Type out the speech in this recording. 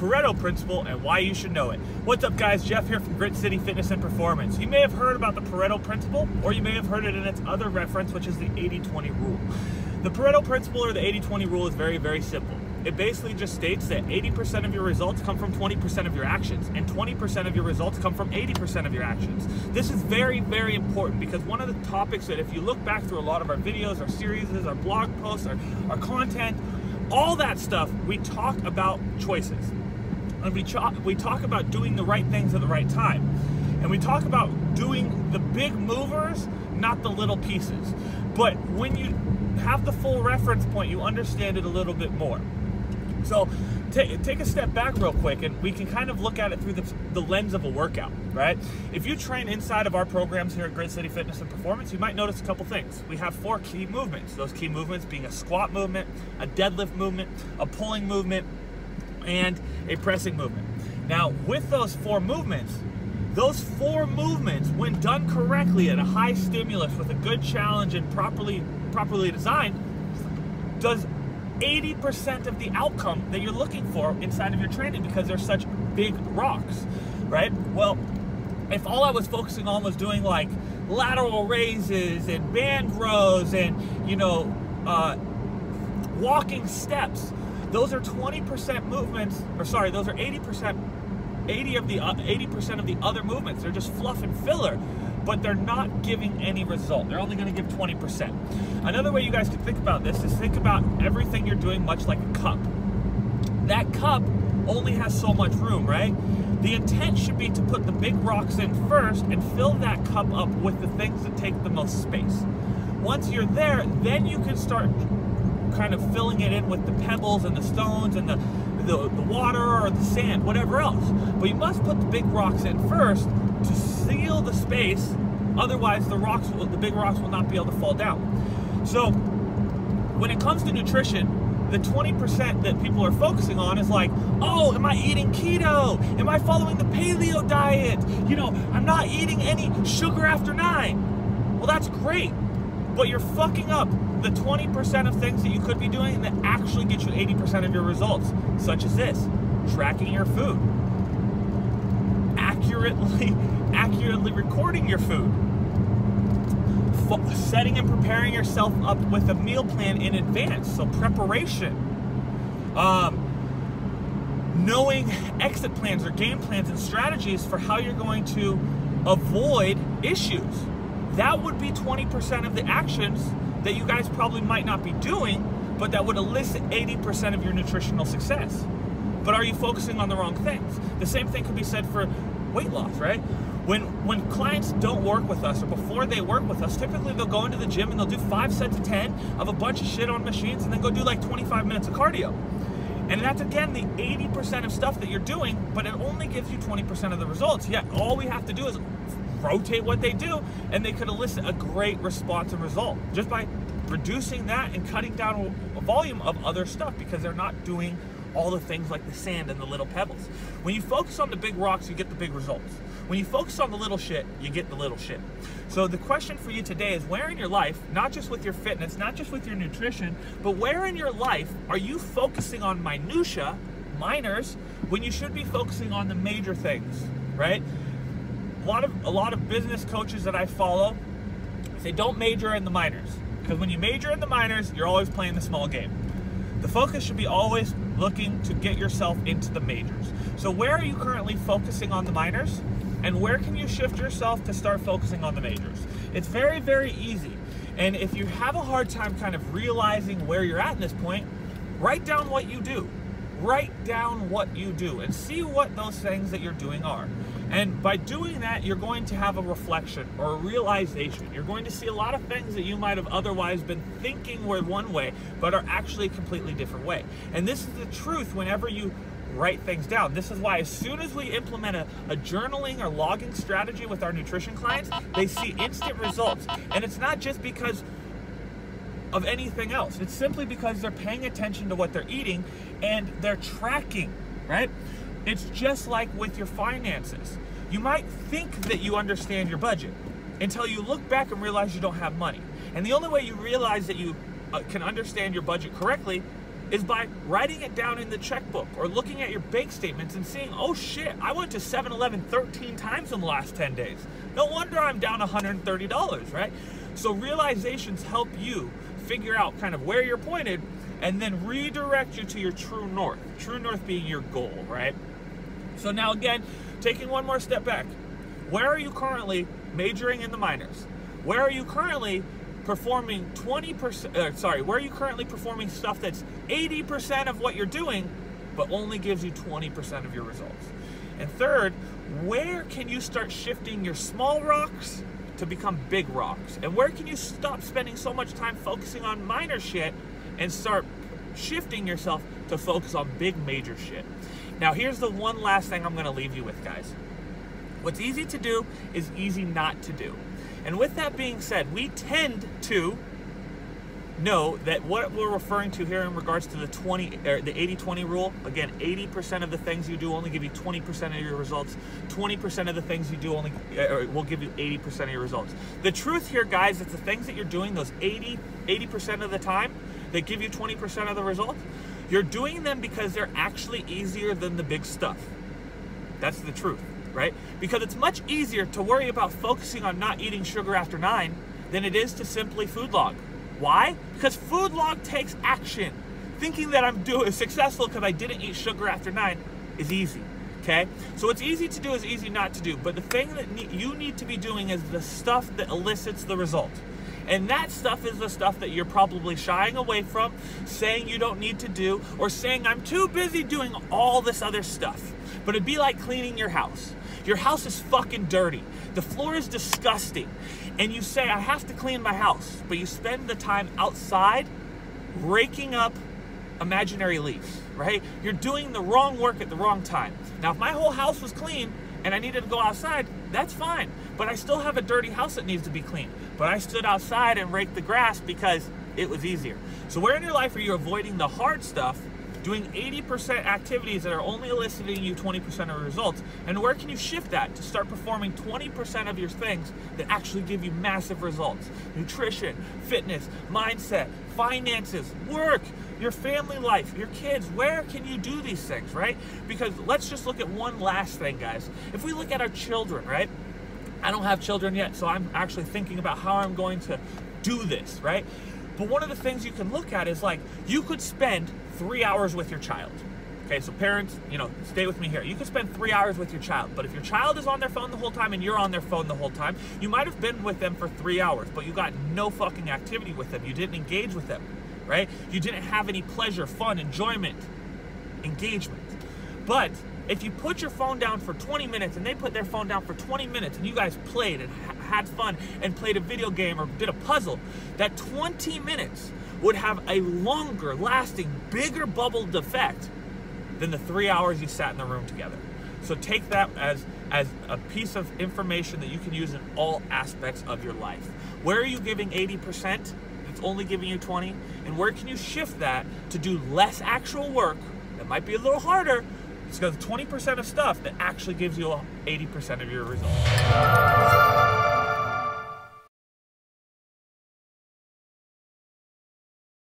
Pareto Principle and why you should know it. What's up guys, Jeff here from Grit City Fitness and Performance. You may have heard about the Pareto Principle, or you may have heard it in its other reference, which is the 80-20 rule. The Pareto Principle or the 80-20 rule is very, very simple. It basically just states that 80% of your results come from 20% of your actions, and 20% of your results come from 80% of your actions. This is very, very important because one of the topics that if you look back through a lot of our videos, our series, our blog posts, our content, all that stuff, we talk about choices. And we talk about doing the right things at the right time. And we talk about doing the big movers, not the little pieces. But when you have the full reference point, you understand it a little bit more. So take a step back real quick and we can kind of look at it through the lens of a workout, right? If you train inside of our programs here at Grit City Fitness and Performance, you might notice a couple things. We have four key movements. Those key movements being a squat movement, a deadlift movement, a pulling movement, and a pressing movement. Now, with those four movements, when done correctly at a high stimulus with a good challenge and properly designed, does 80% of the outcome that you're looking for inside of your training because they're such big rocks, right? Well, if all I was focusing on was doing like lateral raises and band rows and, you know, walking steps, those are 20% movements, or sorry, those are 80% of the other movements. They're just fluff and filler, but they're not giving any result. They're only gonna give 20%. Another way you guys can think about this is think about everything you're doing much like a cup. That cup only has so much room, right? The intent should be to put the big rocks in first and fill that cup up with the things that take the most space. Once you're there, then you can start kind of filling it in with the pebbles and the stones and the water or the sand, whatever else. But you must put the big rocks in first to seal the space, otherwise the big rocks will not be able to fall down. So when it comes to nutrition, the 20% that people are focusing on is like, oh, am I eating keto? Am I following the paleo diet? You know, I'm not eating any sugar after 9. Well, that's great, but you're fucking up the 20% of things that you could be doing that actually get you 80% of your results, such as this: tracking your food, accurately recording your food, setting and preparing yourself up with a meal plan in advance, so preparation, knowing exit plans or game plans and strategies for how you're going to avoid issues. That would be 20% of the actions that you guys probably might not be doing, but that would elicit 80% of your nutritional success. But are you focusing on the wrong things? The same thing could be said for weight loss, right? When clients don't work with us, or before they work with us, typically they'll go into the gym and they'll do 5 sets of 10 of a bunch of shit on machines and then go do like 25 minutes of cardio. And that's again the 80% of stuff that you're doing, but it only gives you 20% of the results. Yet all we have to do is rotate what they do and they could elicit a great response and result just by reducing that and cutting down a volume of other stuff because they're not doing all the things like the sand and the little pebbles. When you focus on the big rocks, you get the big results. When you focus on the little shit, you get the little shit. So the question for you today is, where in your life, not just with your fitness, not just with your nutrition, but where in your life are you focusing on minutia, minors, when you should be focusing on the major things, right? A lot of business coaches that I follow say don't major in the minors, because when you major in the minors, you're always playing the small game. The focus should be always looking to get yourself into the majors. So where are you currently focusing on the minors, and where can you shift yourself to start focusing on the majors? It's very, very easy. And if you have a hard time kind of realizing where you're at in this point, write down what you do. Write down what you do and see what those things that you're doing are. And by doing that, you're going to have a reflection or a realization. You're going to see a lot of things that you might have otherwise been thinking were one way, but are actually a completely different way. And this is the truth whenever you write things down. This is why as soon as we implement a journaling or logging strategy with our nutrition clients, they see instant results. And it's not just because of anything else. It's simply because they're paying attention to what they're eating and they're tracking, right? It's just like with your finances. You might think that you understand your budget until you look back and realize you don't have money. And the only way you realize that you can understand your budget correctly is by writing it down in the checkbook or looking at your bank statements and seeing, oh shit, I went to 7-Eleven 13 times in the last 10 days. No wonder I'm down $130, right? So realizations help you figure out kind of where you're pointed and then redirect you to your true north. True north being your goal, right? So now again, taking one more step back. Where are you currently majoring in the minors? Where are you currently performing 20%, where are you currently performing stuff that's 80% of what you're doing, but only gives you 20% of your results? And third, where can you start shifting your small rocks to become big rocks? And where can you stop spending so much time focusing on minor shit and start shifting yourself to focus on big major shit? Now here's the one last thing I'm gonna leave you with, guys. What's easy to do is easy not to do. And with that being said, we tend to know that what we're referring to here in regards to the 80-20 rule, again, 80% of the things you do only give you 20% of your results. 20% of the things you do only will give you 80% of your results. The truth here, guys, it's the things that you're doing, those 80% of the time that give you 20% of the results, you're doing them because they're actually easier than the big stuff. That's the truth. Right? Because it's much easier to worry about focusing on not eating sugar after 9 than it is to simply food log. Why? Because food log takes action. Thinking that I'm successful because I didn't eat sugar after 9 is easy, okay? So what's easy to do is easy not to do, but the thing that you need to be doing is the stuff that elicits the result. And that stuff is the stuff that you're probably shying away from, saying you don't need to do, or saying I'm too busy doing all this other stuff. But it'd be like cleaning your house. Your house is fucking dirty. The floor is disgusting. And you say, I have to clean my house. But you spend the time outside raking up imaginary leaves, right? You're doing the wrong work at the wrong time. Now, if my whole house was clean and I needed to go outside, that's fine. But I still have a dirty house that needs to be cleaned. But I stood outside and raked the grass because it was easier. So where in your life are you avoiding the hard stuff, doing 80% activities that are only eliciting you 20% of results, and where can you shift that to start performing 20% of your things that actually give you massive results? Nutrition, fitness, mindset, finances, work, your family life, your kids. Where can you do these things, right? Because let's just look at one last thing, guys. If we look at our children, right? I don't have children yet, so I'm actually thinking about how I'm going to do this, right? But one of the things you can look at is, like, you could spend 3 hours with your child. Okay, so parents, you know, stay with me here. You could spend 3 hours with your child, but if your child is on their phone the whole time and you're on their phone the whole time, you might have been with them for 3 hours, but you got no fucking activity with them. You didn't engage with them, right? You didn't have any pleasure, fun, enjoyment, engagement. But if you put your phone down for 20 minutes and they put their phone down for 20 minutes and you guys played and had fun and played a video game or did a puzzle, that 20 minutes would have a longer lasting, bigger bubbled effect than the 3 hours you sat in the room together. So take that as a piece of information that you can use in all aspects of your life. Where are you giving 80%? It's only giving you 20. And where can you shift that to do less actual work that might be a little harder? It's got 20% of stuff that actually gives you 80% of your results.